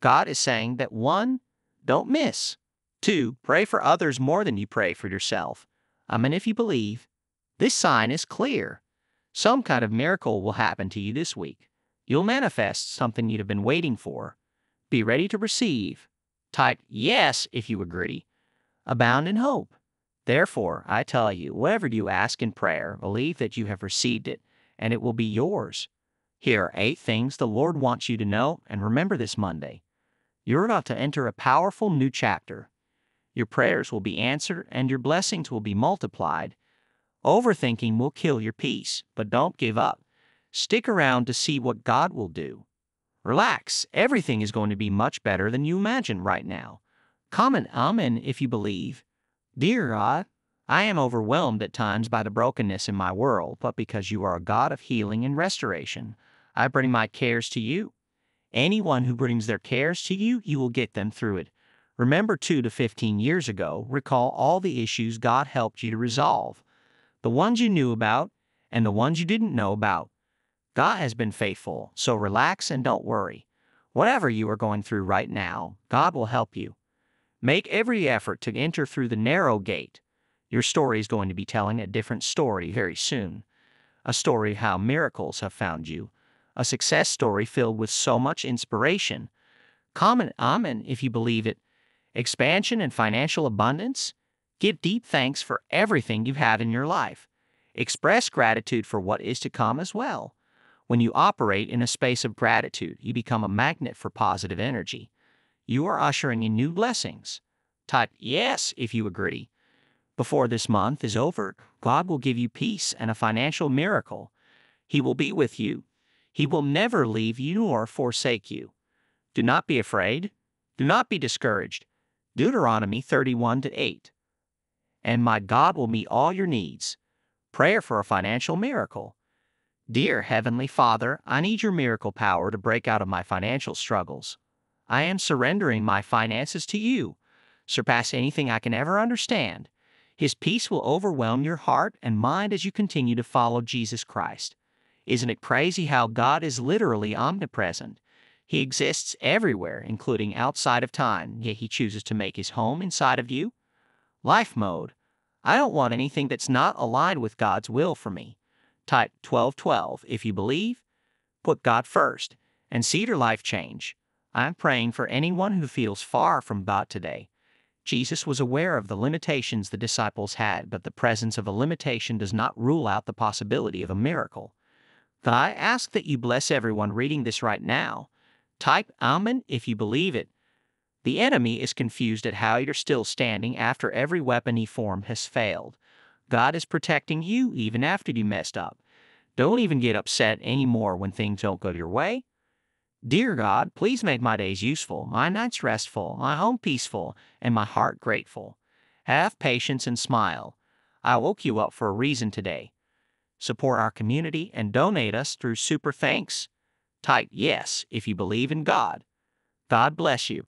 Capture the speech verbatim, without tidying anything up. God is saying that, one, don't miss. Two, pray for others more than you pray for yourself. I mean, if you believe, this sign is clear. Some kind of miracle will happen to you this week. You'll manifest something you'd have been waiting for. Be ready to receive. Type yes if you agree. Abound in hope. Therefore, I tell you, whatever you ask in prayer, believe that you have received it, and it will be yours. Here are eight things the Lord wants you to know and remember this Monday. You're about to enter a powerful new chapter. Your prayers will be answered and your blessings will be multiplied. Overthinking will kill your peace, but don't give up. Stick around to see what God will do. Relax, everything is going to be much better than you imagine right now. Comment Amen if you believe. Dear God, I am overwhelmed at times by the brokenness in my world, but because you are a God of healing and restoration, I bring my cares to you. Anyone who brings their cares to you, you will get them through it. Remember two to fifteen years ago, recall all the issues God helped you to resolve, the ones you knew about and the ones you didn't know about. God has been faithful, so relax and don't worry. Whatever you are going through right now, God will help you. Make every effort to enter through the narrow gate. Your story is going to be telling a different story very soon. A story how miracles have found you. A success story filled with so much inspiration. Comment Amen if you believe it. Expansion and financial abundance. Give deep thanks for everything you have in your life. Express gratitude for what is to come as well. When you operate in a space of gratitude, you become a magnet for positive energy. You are ushering in new blessings. Type yes if you agree. Before this month is over, God will give you peace and a financial miracle. He will be with you. He will never leave you nor forsake you. Do not be afraid. Do not be discouraged. Deuteronomy thirty-one eight. And my God will meet all your needs. Prayer for a financial miracle. Dear Heavenly Father, I need your miracle power to break out of my financial struggles. I am surrendering my finances to you. Surpass anything I can ever understand. His peace will overwhelm your heart and mind as you continue to follow Jesus Christ. Isn't it crazy how God is literally omnipresent? He exists everywhere, including outside of time, yet He chooses to make His home inside of you? Life mode. I don't want anything that's not aligned with God's will for me. Type twelve twelve if you believe. Put God first and see your life change. I'm praying for anyone who feels far from God today. Jesus was aware of the limitations the disciples had, but the presence of a limitation does not rule out the possibility of a miracle. I ask that you bless everyone reading this right now. Type Amen if you believe it. The enemy is confused at how you're still standing after every weapon he formed has failed. God is protecting you even after you messed up. Don't even get upset anymore when things don't go your way. Dear God, please make my days useful, my nights restful, my home peaceful, and my heart grateful. Have patience and smile. I woke you up for a reason today. Support our community and donate us through Super Thanks. Type yes if you believe in God. God bless you.